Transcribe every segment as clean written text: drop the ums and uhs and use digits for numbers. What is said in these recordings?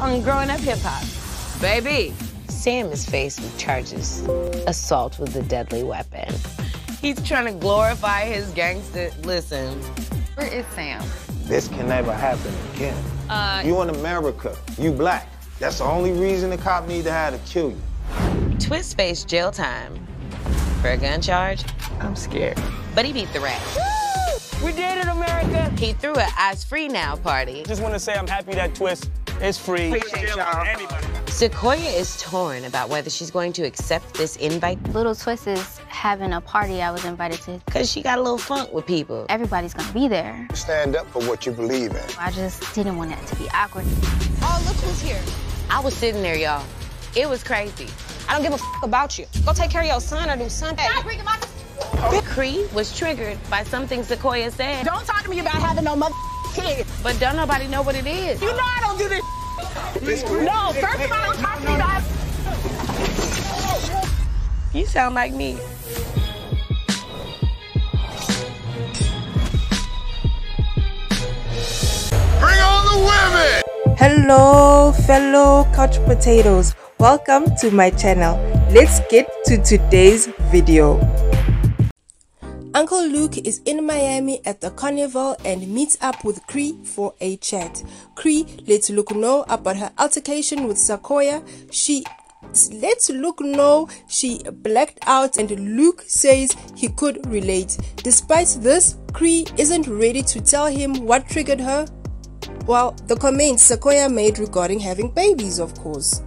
on Growing Up Hip Hop. Baby. Sam is faced with charges. Assault with a deadly weapon. He's trying to glorify his gangster. Listen. Where is Sam? This can never happen again. You in America. You black. That's the only reason the cop need to have to kill you. Twist faced jail time for a gun charge. I'm scared. But he beat the rat. Woo! We did it, America. He threw an Eyes Free Now party. Just want to say I'm happy that Twist is free. Appreciate y'all. Sakoya is torn about whether she's going to accept this invite. Little Twist is having a party I was invited to. Because she got a little funk with people. Everybody's going to be there. Stand up for what you believe in. I just didn't want that to be awkward. Oh, look who's here. I was sitting there, y'all. It was crazy. I don't give a f about you. Go take care of your son or do something. Stop bringing my... Cree was triggered by something Sakoya said. Don't talk to me about having no mother kids. But don't nobody know what it is. You know I don't do this. No, first of all, don't talk to me about it. You sound like me. Bring on the women! Hello, fellow Couch Potatoes. Welcome to my channel. Let's get to today's video. Uncle Luke is in Miami at the carnival and meets up with Cree for a chat. Cree lets Luke know about her altercation with Sakoya. She lets Luke know she blacked out and Luke says he could relate. Despite this, Cree isn't ready to tell him what triggered her. Well, the comments Sakoya made regarding having babies, of course.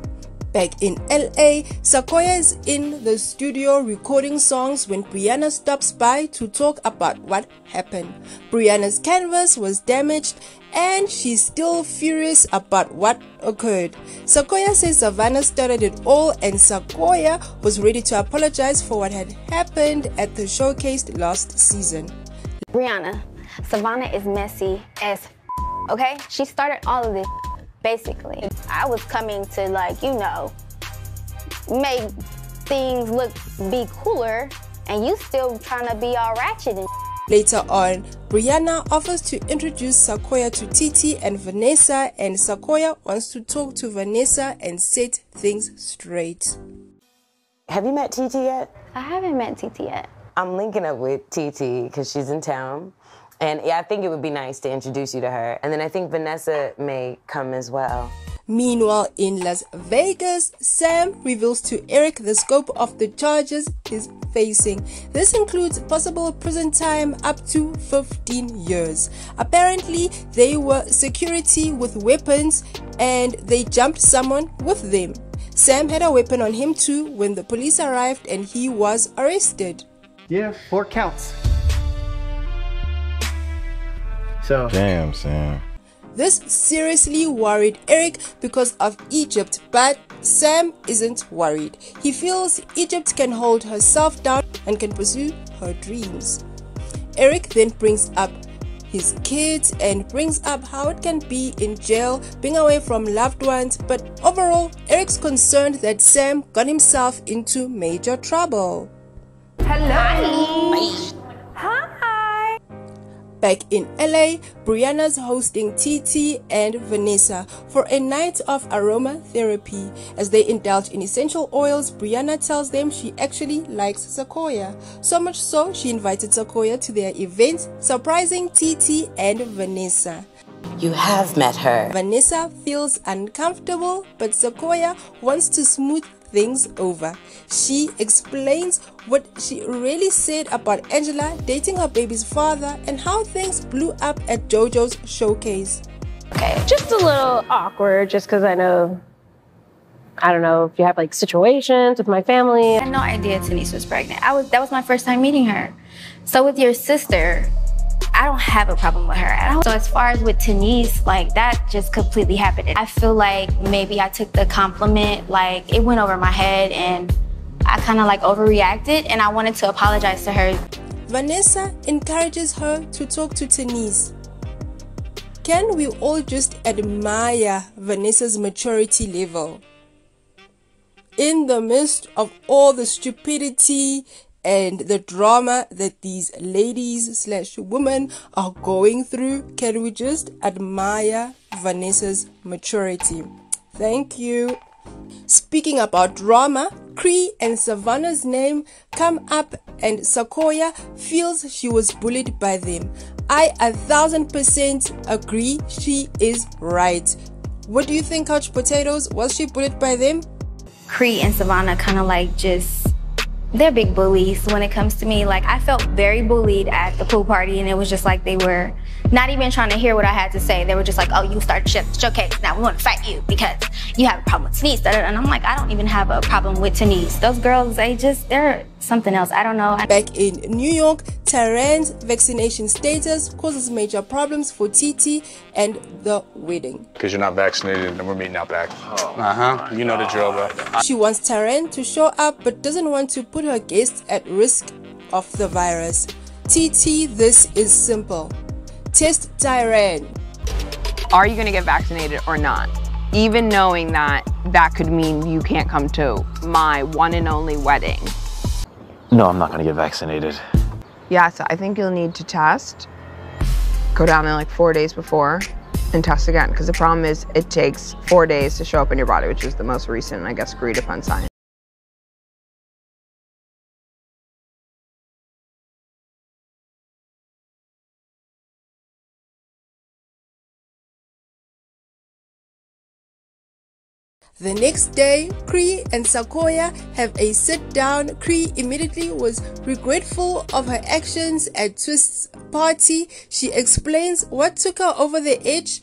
Back in LA, Sakoya is in the studio recording songs when Brianna stops by to talk about what happened. Brianna's canvas was damaged and she's still furious about what occurred. Sakoya says Savannah started it all and Sakoya was ready to apologize for what had happened at the showcase last season. Brianna, Savannah is messy as f, okay? She started all of this. Basically, I was coming to, like, you know, make things look, be cooler, and you still trying to be all ratchet and later on, Brianna offers to introduce Sakoya to Titi and Vanessa, and Sakoya wants to talk to Vanessa and set things straight. Have you met Titi yet? I haven't met Titi yet. I'm linking up with Titi because she's in town. And yeah, I think it would be nice to introduce you to her. And then I think Vanessa may come as well. Meanwhile, in Las Vegas, Sam reveals to Eric the scope of the charges he's facing. This includes possible prison time up to 15 years. Apparently, they were security with weapons and they jumped someone with them. Sam had a weapon on him too when the police arrived and he was arrested. Yeah, 4 counts. So. Damn, Sam. This seriously worried Eric because of Egypt, but Sam isn't worried. He feels Egypt can hold herself down and can pursue her dreams. Eric then brings up his kids and brings up how it can be in jail, being away from loved ones, but overall, Eric's concerned that Sam got himself into major trouble. Hello. Back in LA, Brianna's hosting Titi and Vanessa for a night of aromatherapy. As they indulge in essential oils, Brianna tells them she actually likes Sakoya. So much so, she invited Sakoya to their event, surprising Titi and Vanessa. You have met her. Vanessa feels uncomfortable, but Sakoya wants to smooth things over. She explains what she really said about Angela dating her baby's father and how things blew up at JoJo's showcase. Okay, just a little awkward just because I know, I don't know if you have like situations with my family. I had no idea Tenise was pregnant. That was my first time meeting her. So with your sister, I don't have a problem with her at all. So as far as with Tenise, like that just completely happened. I feel like maybe I took the compliment, like it went over my head and I kind of like overreacted and I wanted to apologize to her. Vanessa encourages her to talk to Tenise. Can we all just admire Vanessa's maturity level? In the midst of all the stupidity and the drama that these ladies slash women are going through, can we just admire Vanessa's maturity? Thank you. Speaking about drama, Cree and Savannah's name come up and Sakoya feels she was bullied by them. I 1000% agree, she is right. What do you think, Couch Potatoes? Was she bullied by them? Cree and Savannah kind of like just, they're big bullies when it comes to me. Like, I felt very bullied at the pool party, and it was just like they were not even trying to hear what I had to say. They were just like, oh, you started showcase, now we want to fight you because you have a problem with Tenise. And I'm like, I don't even have a problem with Tenise. Those girls, they're something else. I don't know. Back in New York, Tyran's vaccination status causes major problems for Titi and the wedding. Because you're not vaccinated and we're meeting out back. Oh, you know the drill, bro. She wants Tyran to show up but doesn't want to put her guests at risk of the virus. Titi, this is simple. Test Tyran. Are you going to get vaccinated or not? Even knowing that, that could mean you can't come to my one and only wedding. No, I'm not going to get vaccinated. Yeah, so I think you'll need to test. Go down there like 4 days before and test again. Because the problem is it takes 4 days to show up in your body, which is the most recent, I guess, agreed upon sign. The next day, Cree and Sakoya have a sit-down. Cree immediately was regretful of her actions at Twist's party. She explains what took her over the edge.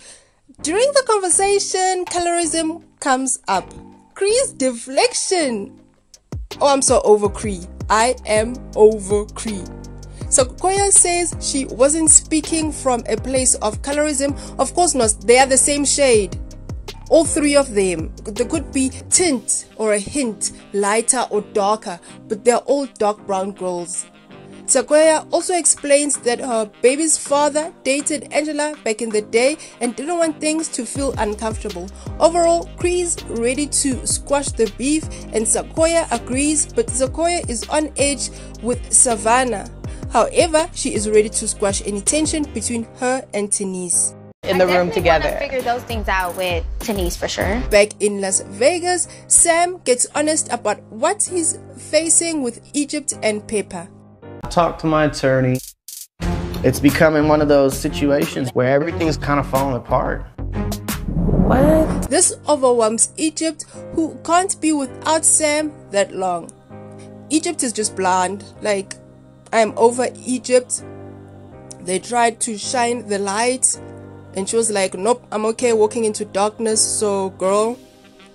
During the conversation, colorism comes up. Cree's deflection. Oh, I'm so over Cree. I am over Cree. Sakoya says she wasn't speaking from a place of colorism. Of course not. They are the same shade. All three of them, there could be tint or a hint, lighter or darker, but they're all dark brown girls. Sakoya also explains that her baby's father dated Angela back in the day and didn't want things to feel uncomfortable. Overall, Cree's ready to squash the beef and Sakoya agrees, but Sakoya is on edge with Savannah. However, she is ready to squash any tension between her and Tenise. In the room together. I figure those things out with Tenise for sure. Back in Las Vegas, Sam gets honest about what he's facing with Egypt and Pepa. I talked to my attorney. It's becoming one of those situations where everything's kind of falling apart. What? This overwhelms Egypt, who can't be without Sam that long. Egypt is just blonde. Like, I am over Egypt. They tried to shine the light. And she was like, nope, I'm okay walking into darkness, so girl,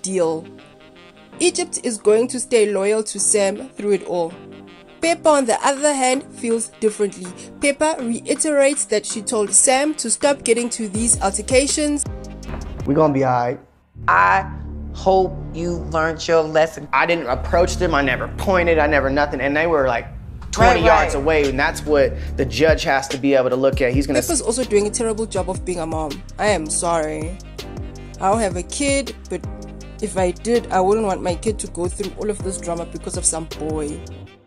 deal. Egypt is going to stay loyal to Sam through it all. Pepa, on the other hand, feels differently. Pepa reiterates that she told Sam to stop getting to these altercations. We're gonna be all right. I hope you learned your lesson. I didn't approach them, I never pointed, I never nothing, and they were like, 20 yards away, and that's what the judge has to be able to look at. He's gonna. Pepa's also doing a terrible job of being a mom. I am sorry. I don't have a kid, but if I did, I wouldn't want my kid to go through all of this drama because of some boy.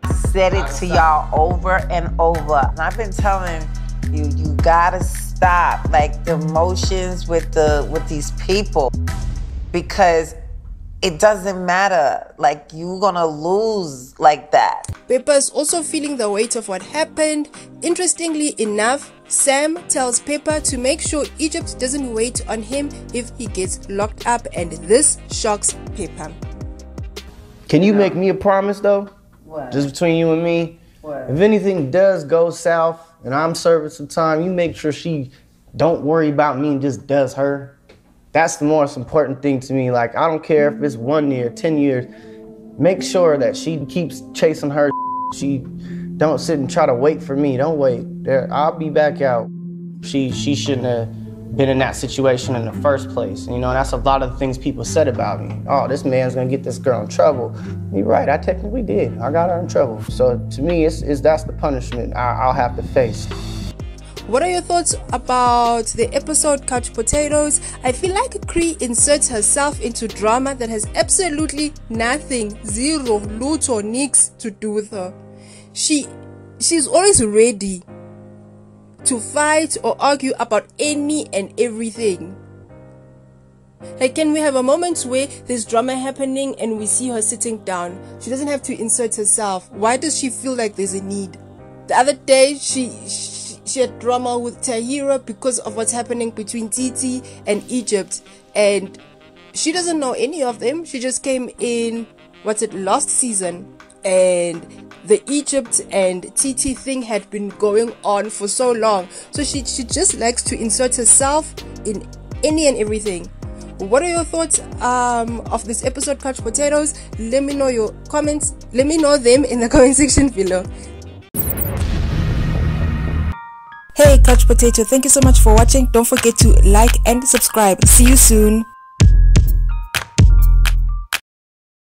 I said it to y'all over and over. I've been telling you, you gotta stop like the emotions with these people, because it doesn't matter. Like, you're gonna lose like that. Pepa is also feeling the weight of what happened. Interestingly enough, Sam tells Pepa to make sure Egypt doesn't wait on him if he gets locked up, and this shocks Pepa. Can you make me a promise though? What? Just between you and me? What? If anything does go south and I'm serving some time, you make sure she don't worry about me and just does her. That's the most important thing to me. Like, I don't care if it's 1 year, 10 years. Make sure that she keeps chasing her. She don't sit and try to wait for me. Don't wait. I'll be back out. She shouldn't have been in that situation in the first place. You know, that's a lot of the things people said about me. Oh, this man's gonna get this girl in trouble. You're right. I technically did. I got her in trouble. So to me, that's the punishment I'll have to face. What are your thoughts about the episode, Couch Potatoes? I feel like Cree inserts herself into drama that has absolutely nothing, zero, luto, nix to do with her. She's always ready to fight or argue about any and everything. Like, can we have a moment where there's drama happening and we see her sitting down? She doesn't have to insert herself. Why does she feel like there's a need? The other day, she had drama with Tahira because of what's happening between Titi and Egypt. And she doesn't know any of them. She just came in, last season. And the Egypt and Titi thing had been going on for so long. So she just likes to insert herself in any and everything. What are your thoughts of this episode, Couch Potatoes? Let me know your comments. Let me know them in the comment section below. Hey Couch Potato, thank you so much for watching. Don't forget to like and subscribe. See you soon.